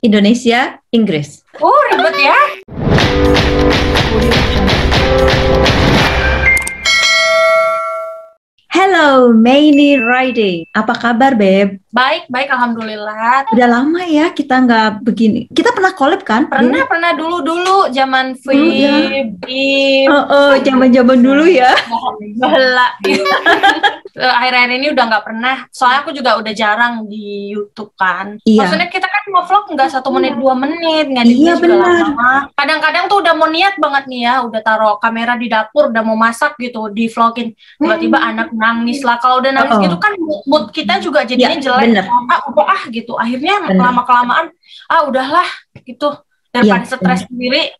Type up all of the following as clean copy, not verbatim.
Indonesia, Inggris. Oh, ribet ya. Hello, Meinny Riding. Apa kabar, Beb? Baik, baik, alhamdulillah. Udah lama ya kita nggak begini. Kita pernah collab kan? Pernah dulu-dulu zaman Vibe. Zaman-zaman dulu ya. Bela. Akhir-akhir ini udah nggak pernah. Soalnya aku juga udah jarang di YouTube kan. Iya. Maksudnya kita kan nge-vlog nggak 1 menit 2 menit, nggak di juga lama. Kadang-kadang tuh udah mau niat banget nih ya, udah taruh kamera di dapur, udah mau masak gitu, di vlogin. Tiba-tiba anak nangis lah. Kalau udah nangis gitu kan mood kita juga jadinya jelek. Udah gitu. Akhirnya lama-kelamaan udahlah gitu. Daripada stres sendiri.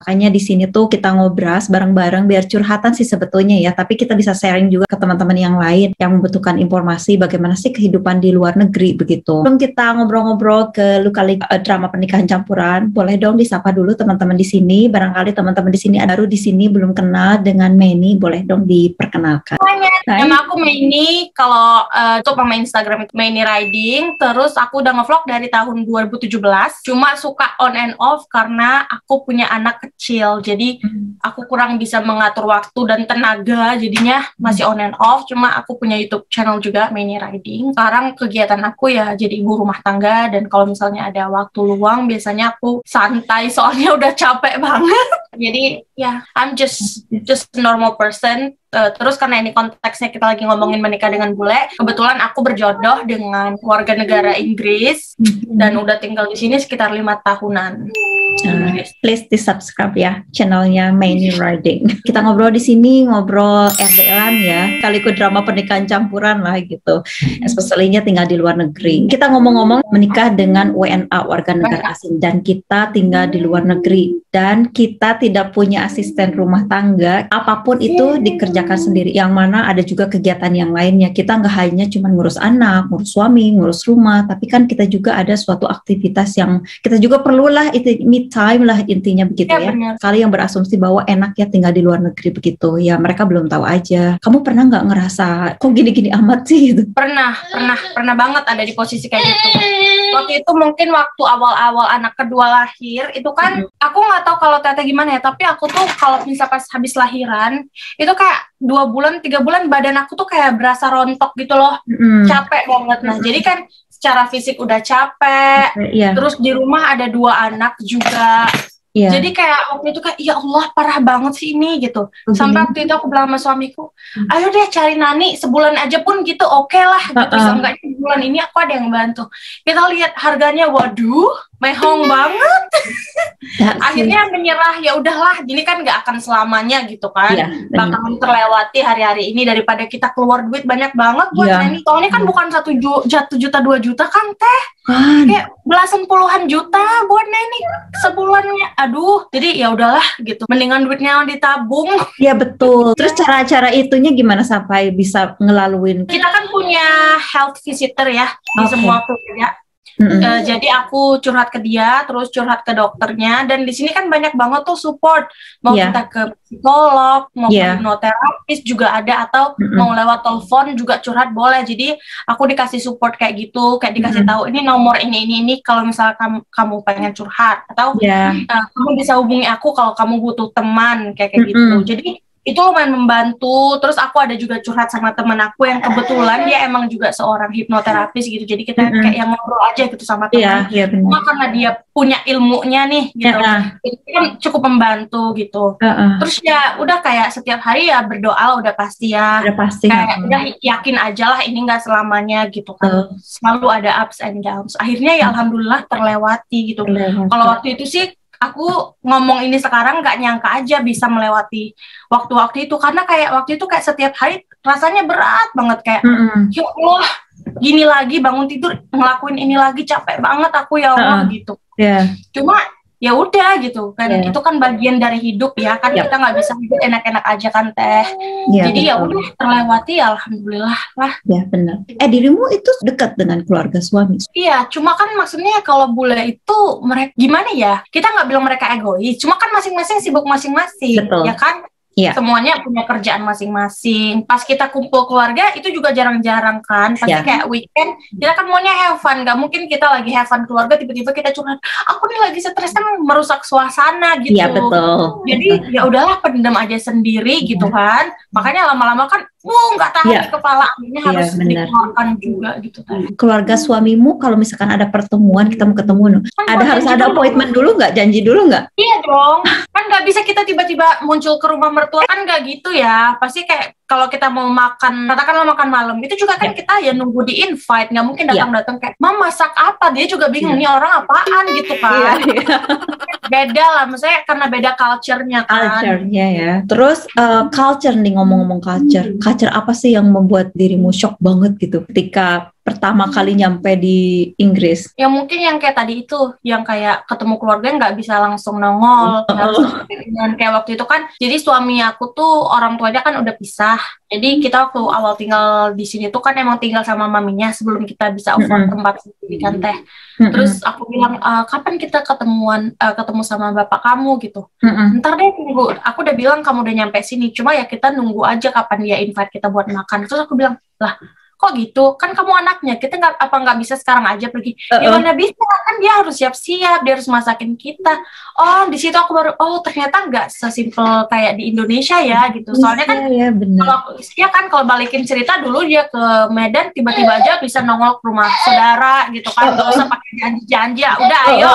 Makanya di sini tuh kita ngobras bareng-bareng biar curhatan sih sebetulnya ya, tapi kita bisa sharing juga ke teman-teman yang lain yang membutuhkan informasi bagaimana sih kehidupan di luar negeri begitu. Dong kita ngobrol-ngobrol ke lokal drama pernikahan campuran. Boleh dong disapa dulu teman-teman di sini. Barangkali teman-teman di sini baru di sini belum kenal dengan Meinny, boleh dong diperkenalkan. Nama aku Meinny, kalau untuk pemain Instagram itu Meinny Riding. Terus aku udah ngevlog dari tahun 2017. Cuma suka on and off karena aku punya anak kecil, jadi aku kurang bisa mengatur waktu dan tenaga, jadinya masih on and off. Cuma aku punya YouTube channel juga, Meinny Riding. Sekarang kegiatan aku ya jadi ibu rumah tangga, dan kalau misalnya ada waktu luang biasanya aku santai soalnya udah capek banget. Jadi ya, I'm just a normal person. Terus karena ini konteksnya kita lagi ngomongin menikah dengan bule, kebetulan aku berjodoh dengan warga negara Inggris dan udah tinggal di sini sekitar 5 tahunan. Please di subscribe ya channelnya Meinny Riding. Kita ngobrol di sini, ngobrol LDR-an ya, kali ikut drama pernikahan campuran lah gitu. Especially-nya tinggal di luar negeri. Kita ngomong-ngomong menikah dengan WNA, warga negara asing, dan kita tinggal di luar negeri dan kita tidak punya asisten rumah tangga. Apapun itu dikerjakan sendiri, yang mana ada juga kegiatan yang lainnya. Kita nggak hanya cuma ngurus anak, ngurus suami, ngurus rumah, tapi kan kita juga ada suatu aktivitas yang kita juga perlulah, itu me time lah intinya begitu ya. Kali yang berasumsi bahwa enak ya tinggal di luar negeri begitu ya, mereka belum tahu aja. Kamu pernah nggak ngerasa kok gini-gini amat sih gitu? Pernah banget ada di posisi kayak gitu. Waktu itu mungkin waktu awal-awal anak kedua lahir itu kan aku nggak tahu kalau Tete gimana ya, tapi aku tuh kalau misalnya pas habis lahiran itu kayak 2 bulan 3 bulan badan aku tuh kayak berasa rontok gitu loh, capek banget. Nah jadi kan secara fisik udah capek, terus di rumah ada 2 anak juga. Jadi kayak waktu itu kayak ya Allah parah banget sih ini gitu. Sampai waktu itu aku bilang sama suamiku, ayo deh cari nani sebulan aja pun gitu, oke lah gitu. Seenggaknya bulan ini aku ada yang bantu. Kita lihat harganya, waduh mehong banget. Akhirnya menyerah, ya udahlah ini kan nggak akan selamanya gitu kan. Bakalan terlewati hari-hari ini daripada kita keluar duit banyak banget buat nani. Soalnya kan bukan 1 juta 2 juta kan Teh, kayak belasan puluhan juta buat nani sebulannya. Aduh, jadi ya udahlah gitu. Mendingan duitnya ditabung. Iya betul. Terus cara-cara itunya gimana sampai bisa ngelaluin? Kita kan punya health visitor ya di semua keluarga. Jadi aku curhat ke dia, terus curhat ke dokternya, dan di sini kan banyak banget tuh support, mau kita ke psikolog, mau ke hipnoterapis juga ada, atau mau lewat telepon juga curhat boleh. Jadi aku dikasih support kayak gitu, kayak dikasih tahu ini nomor ini kalau misalnya kamu pengen curhat, atau kamu bisa hubungi aku kalau kamu butuh teman kayak gitu. Jadi itu lumayan membantu. Terus aku ada juga curhat sama temen aku yang kebetulan dia emang juga seorang hipnoterapis gitu. Jadi kita kayak yang ngobrol aja gitu sama temen. Cuma karena dia punya ilmunya nih gitu, itu kan cukup membantu gitu. Terus ya udah kayak setiap hari ya berdoa udah pasti ya. Kayak udah yakin aja lah ini nggak selamanya gitu kan. Selalu ada ups and downs. Akhirnya ya alhamdulillah terlewati gitu. Kalau waktu itu sih aku ngomong ini sekarang gak nyangka aja bisa melewati waktu-waktu itu, karena kayak waktu itu kayak setiap hari rasanya berat banget kayak ya Allah gini lagi, bangun tidur ngelakuin ini lagi, capek banget aku ya Allah gitu. Cuma ya udah gitu kan, itu kan bagian dari hidup ya kan, kita nggak bisa hidup enak-enak aja kan Teh. Jadi ya udah terlewati ya alhamdulillah lah. Ya benar. Dirimu itu dekat dengan keluarga suami? Iya, cuma kan maksudnya kalau bule itu mereka gimana ya, kita nggak bilang mereka egois, cuma kan masing-masing sibuk masing-masing ya kan. Semuanya punya kerjaan masing-masing. Pas kita kumpul keluarga itu juga jarang-jarang kan. Pasti kayak weekend kita kan maunya have fun. Gak mungkin kita lagi have fun keluarga tiba-tiba kita curhat, aku nih lagi stres, kan merusak suasana gitu. Iya, betul. Jadi ya udahlah pendam aja sendiri gitu kan. Makanya lama-lama kan nggak tahan di kepala, akhirnya harus dikeluarkan juga gitu kan. Keluarga suamimu kalau misalkan ada pertemuan, kita mau ketemu kan, ada harus ada appointment dulu nggak? Janji dulu nggak? Iya dong. Kan nggak bisa kita tiba-tiba muncul ke rumah mertua, kan nggak gitu ya. Pasti kayak kalau kita mau makan, katakanlah makan malam, itu juga kan kita ya nunggu di invite, nggak mungkin datang-datang kayak, "Mam, masak apa?" Dia juga bingung, nih orang apaan gitu kan. Beda lah, maksudnya karena beda culture-nya kan. Culture-nya ya. Terus culture nih, ngomong-ngomong culture. Culture apa sih yang membuat dirimu shock banget gitu ketika pertama kali nyampe di Inggris? Ya mungkin yang kayak tadi itu, yang kayak ketemu keluarga nggak bisa langsung nongol. Kayak waktu itu kan, jadi suami aku tuh orang tuanya kan udah pisah. Jadi kita waktu awal tinggal di sini tuh kan emang tinggal sama maminya sebelum kita bisa afford tempat sendiri kan teh. Terus aku bilang, kapan kita ketemu sama bapak kamu gitu. Ntar deh tunggu, aku udah bilang kamu udah nyampe sini. Cuma ya kita nunggu aja kapan dia invite kita buat makan. Terus aku bilang, lah kok gitu, kan kamu anaknya, kita nggak bisa sekarang aja pergi? Gimana bisa, kan dia harus siap-siap, dia harus masakin kita. Oh, di situ aku baru, oh ternyata nggak sesimpel kayak di Indonesia ya gitu. Soalnya kan kalau balikin cerita dulu dia ke Medan, tiba-tiba aja bisa nongol ke rumah saudara gitu kan. Nggak usah pakai janji-janji, udah ayo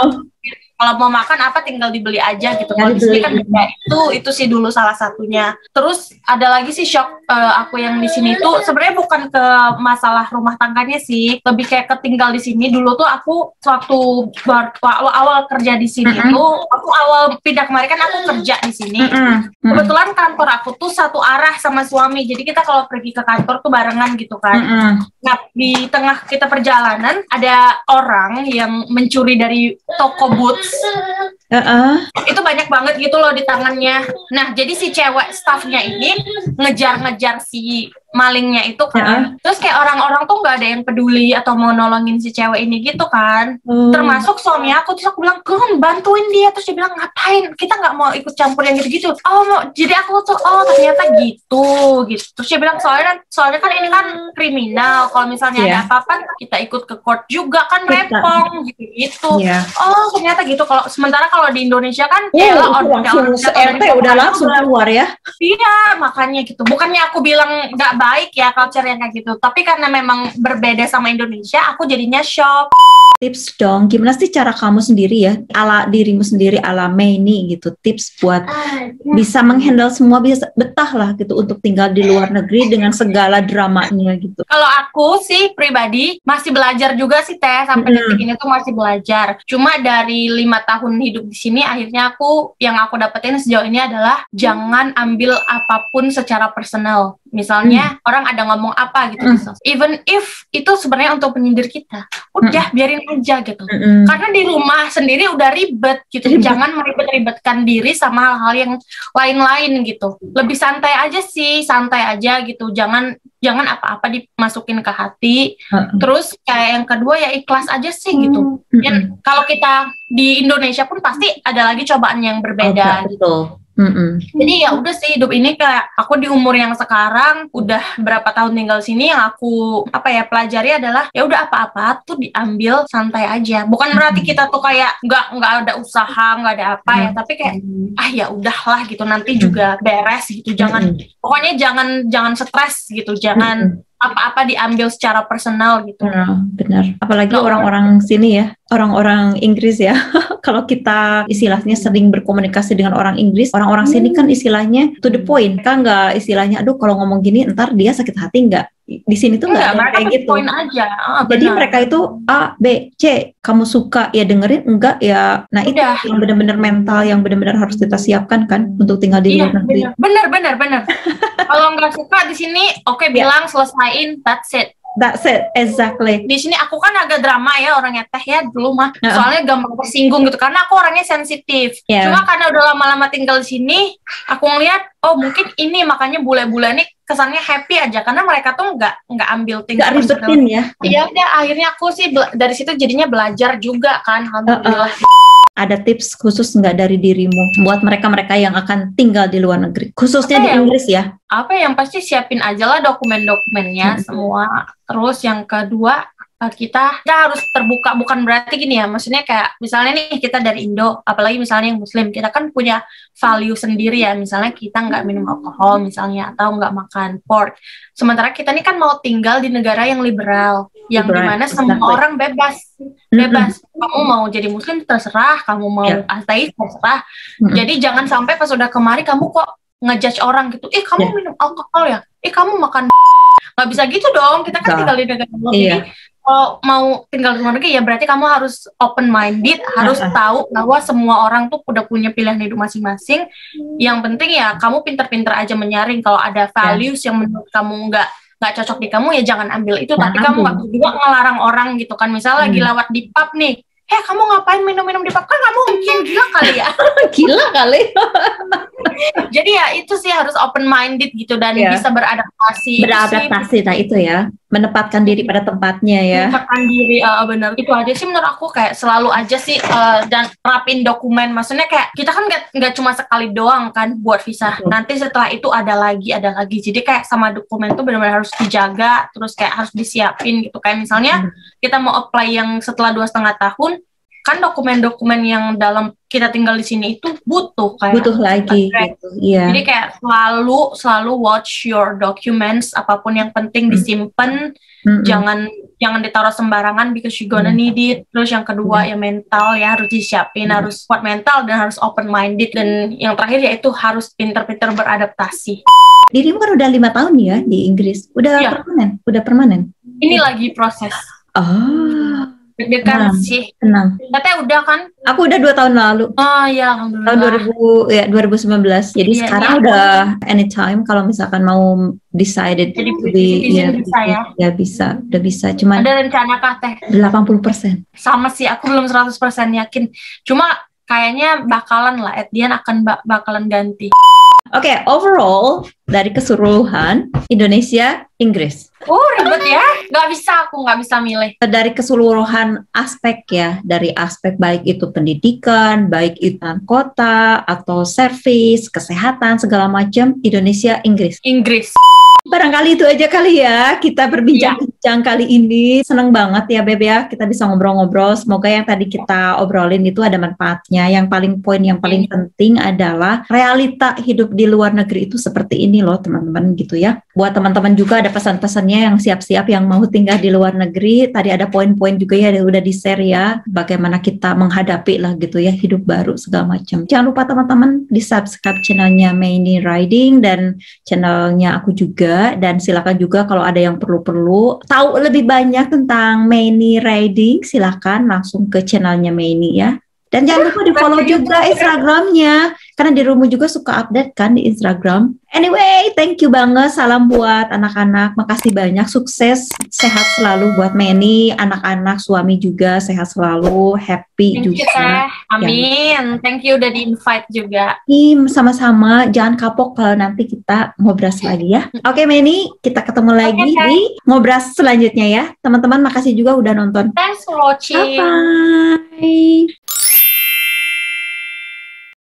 kalau mau makan apa tinggal dibeli aja gitu. Kalau di sini kan beda. Itu sih dulu salah satunya. Terus ada lagi sih shock aku yang di sini tuh sebenarnya bukan ke masalah rumah tangganya sih, lebih kayak ketinggal di sini. Dulu tuh aku waktu awal kerja di sini tuh, aku awal pindah kemari kan aku kerja di sini. Kebetulan kantor aku tuh satu arah sama suami. Jadi kita kalau pergi ke kantor tuh barengan gitu kan. Nah, di tengah kita perjalanan ada orang yang mencuri dari toko boots. Itu banyak banget gitu loh di tangannya. Nah jadi si cewek staffnya ini ngejar-ngejar si malingnya itu kan. Terus kayak orang-orang tuh nggak ada yang peduli atau mau nolongin si cewek ini gitu kan. Termasuk suami aku. Terus aku bilang, "Gun, bantuin dia." Terus dia bilang, "Ngapain? Kita nggak mau ikut campur yang gitu-gitu." Oh, mau. Jadi aku tuh, oh ternyata gitu. Terus dia bilang, soalnya kan ini kan kriminal. Kalau misalnya ada apa-apa, kita ikut ke court juga kan repong gitu-gitu. Oh ternyata gitu. Kalau sementara kalau di Indonesia kan udah langsung keluar ya. Iya makanya gitu. Bukannya aku bilang nggak baik ya culture yang kayak gitu, tapi karena memang berbeda sama Indonesia, aku jadinya shock. Tips dong, gimana sih cara kamu sendiri ya, ala dirimu sendiri, ala Meinny gitu, tips buat bisa menghandle semua, bisa betah lah gitu untuk tinggal di luar negeri dengan segala dramanya gitu. Kalau aku sih pribadi masih belajar juga sih teh, sampai detik ini tuh masih belajar. Cuma dari 5 tahun hidup di sini, akhirnya yang aku dapetin sejauh ini adalah jangan ambil apapun secara personal. Misalnya orang ada ngomong apa gitu, even if itu sebenarnya untuk menyindir kita, udah biarin aja gitu. Karena di rumah sendiri udah ribet gitu, jangan meribet-ribetkan diri sama hal-hal yang lain-lain gitu. Lebih santai aja gitu, jangan apa-apa dimasukin ke hati. Terus kayak yang kedua ya ikhlas aja sih gitu. Dan kalau kita di Indonesia pun pasti ada lagi cobaan yang berbeda gitu. Jadi ya udah sih, hidup ini kayak aku di umur yang sekarang udah berapa tahun tinggal sini, yang aku pelajari adalah ya udah apa-apa tuh diambil santai aja. Bukan berarti kita tuh kayak nggak ada usaha, nggak ada apa ya, tapi kayak ya udahlah gitu, nanti juga beres gitu. Jangan pokoknya jangan stres gitu, jangan apa-apa diambil secara personal gitu. Benar. Apalagi orang-orang sini ya, orang-orang Inggris ya. Kalau kita istilahnya sering berkomunikasi dengan orang Inggris, orang-orang sini kan istilahnya to the point. Kan nggak istilahnya, aduh kalau ngomong gini ntar dia sakit hati nggak? Di sini tuh nggak ada kayak gitu. Aja. Jadi mereka itu A, B, C. Kamu suka ya dengerin, enggak ya. Nah itu yang benar-benar mental, yang benar-benar harus kita siapkan kan untuk tinggal di luar negeri. Benar. Kalau nggak suka di sini, oke, bilang, selesaiin, that's it. That's it, exactly. Di sini aku kan agak drama ya orangnya teh ya dulu mah. Soalnya gampang tersinggung gitu karena aku orangnya sensitif. Cuma karena udah lama-lama tinggal di sini, aku ngeliat mungkin ini makanya bule-bule nih kesannya happy aja karena mereka tuh nggak ambil tinggal ribetin ya. Iya, akhirnya aku sih dari situ jadinya belajar juga kan, alhamdulillah. Ada tips khusus nggak dari dirimu buat mereka-mereka yang akan tinggal di luar negeri, khususnya di Inggris ya? Apa yang pasti siapin aja lah dokumen-dokumennya semua. Terus yang kedua, kita harus terbuka, bukan berarti gini ya, maksudnya kayak misalnya nih kita dari Indo, apalagi misalnya yang Muslim, kita kan punya value sendiri ya, misalnya kita nggak minum alkohol misalnya, atau nggak makan pork. Sementara kita nih kan mau tinggal di negara yang liberal, yang dimana semua orang bebas. Kamu mau jadi Muslim terserah, kamu mau ateis terserah. Jadi jangan sampai pas udah kemari kamu kok ngejudge orang gitu, kamu minum alkohol ya, kamu makan, nggak bisa gitu dong. Kita kan tinggal di negara ini. Kalau mau tinggal di luar negeri ya berarti kamu harus open-minded, harus tahu bahwa semua orang tuh udah punya pilihan hidup masing-masing. Yang penting ya kamu pinter-pinter aja menyaring. Kalau ada values yang menurut kamu nggak cocok di kamu ya jangan ambil itu. Tapi kamu nggak juga ngelarang orang gitu kan. Misalnya lagi lewat di pub nih, kamu ngapain minum-minum di pub? Kan nggak mungkin, gila kali ya. Gila kali. Jadi ya itu sih harus open-minded gitu dan bisa beradaptasi. Beradaptasi, nah itu ya. Menempatkan diri pada tempatnya ya. Menempatkan diri, benar. Itu aja sih menurut aku, kayak selalu aja sih dan rapin dokumen. Maksudnya kayak kita kan nggak cuma sekali doang kan buat visa. Betul. Nanti setelah itu ada lagi. Jadi kayak sama dokumen tuh benar-benar harus dijaga, terus kayak harus disiapin gitu. Kayak misalnya kita mau apply yang setelah 2,5 tahun, kan dokumen-dokumen yang dalam kita tinggal di sini itu butuh lagi gitu. Iya. Jadi kayak selalu watch your documents, apapun yang penting disimpan, jangan ditaruh sembarangan because you gonna need it. Terus yang kedua ya mental ya harus disiapin, harus kuat mental dan harus open-minded, dan yang terakhir yaitu harus pinter-pinter beradaptasi. Dirimu kan udah 5 tahun ya di Inggris, udah permanen. Ini lagi proses. Oh. Deg-degan sih. Tenang. Katanya udah kan? Aku udah 2 tahun lalu. Oh ya, alhamdulillah. Tahun 2019. Jadi sekarang udah anytime kalau misalkan mau decided. Jadi bisa. Cuman ada rencana kah teh? 80%. Sama sih, aku belum 100% yakin. Cuma kayaknya bakalan lah, Edian akan bakalan ganti. Oke, overall dari keseluruhan Indonesia, Inggris. Ribet ya. Nggak bisa milih. Dari keseluruhan aspek ya, dari aspek baik itu pendidikan, baik itu kota, atau servis, kesehatan, segala macam, Indonesia, Inggris. Inggris. Barangkali itu aja kali ya kita berbincang-bincang kali ini. Seneng banget ya Beb ya, kita bisa ngobrol-ngobrol. Semoga yang tadi kita obrolin itu ada manfaatnya. Yang paling penting adalah realita hidup di luar negeri itu seperti ini loh teman-teman gitu ya. Buat teman-teman juga ada pesan-pesannya yang siap-siap yang mau tinggal di luar negeri. Tadi ada poin-poin juga ya udah di-share ya, bagaimana kita menghadapi lah gitu ya hidup baru segala macam. Jangan lupa teman-teman di-subscribe channelnya Meinny Riding dan channelnya aku juga. Dan silakan juga kalau ada yang perlu-perlu tahu lebih banyak tentang Meinny Riding, silakan langsung ke channelnya Meinny ya. Dan jangan lupa di-follow juga Instagramnya, karena di rumah juga suka update kan di Instagram. Anyway, thank you banget. Salam buat anak-anak. Makasih banyak. Sukses, sehat selalu buat Meinny, anak-anak, suami juga sehat selalu, happy juga. Amin. Thank you udah di-invite juga. Sama-sama. Jangan kapok kalau nanti kita ngobras lagi ya. Oke, Meinny, kita ketemu lagi di ngobras selanjutnya ya. Teman-teman, makasih juga udah nonton. Thanks for watching. Bye-bye.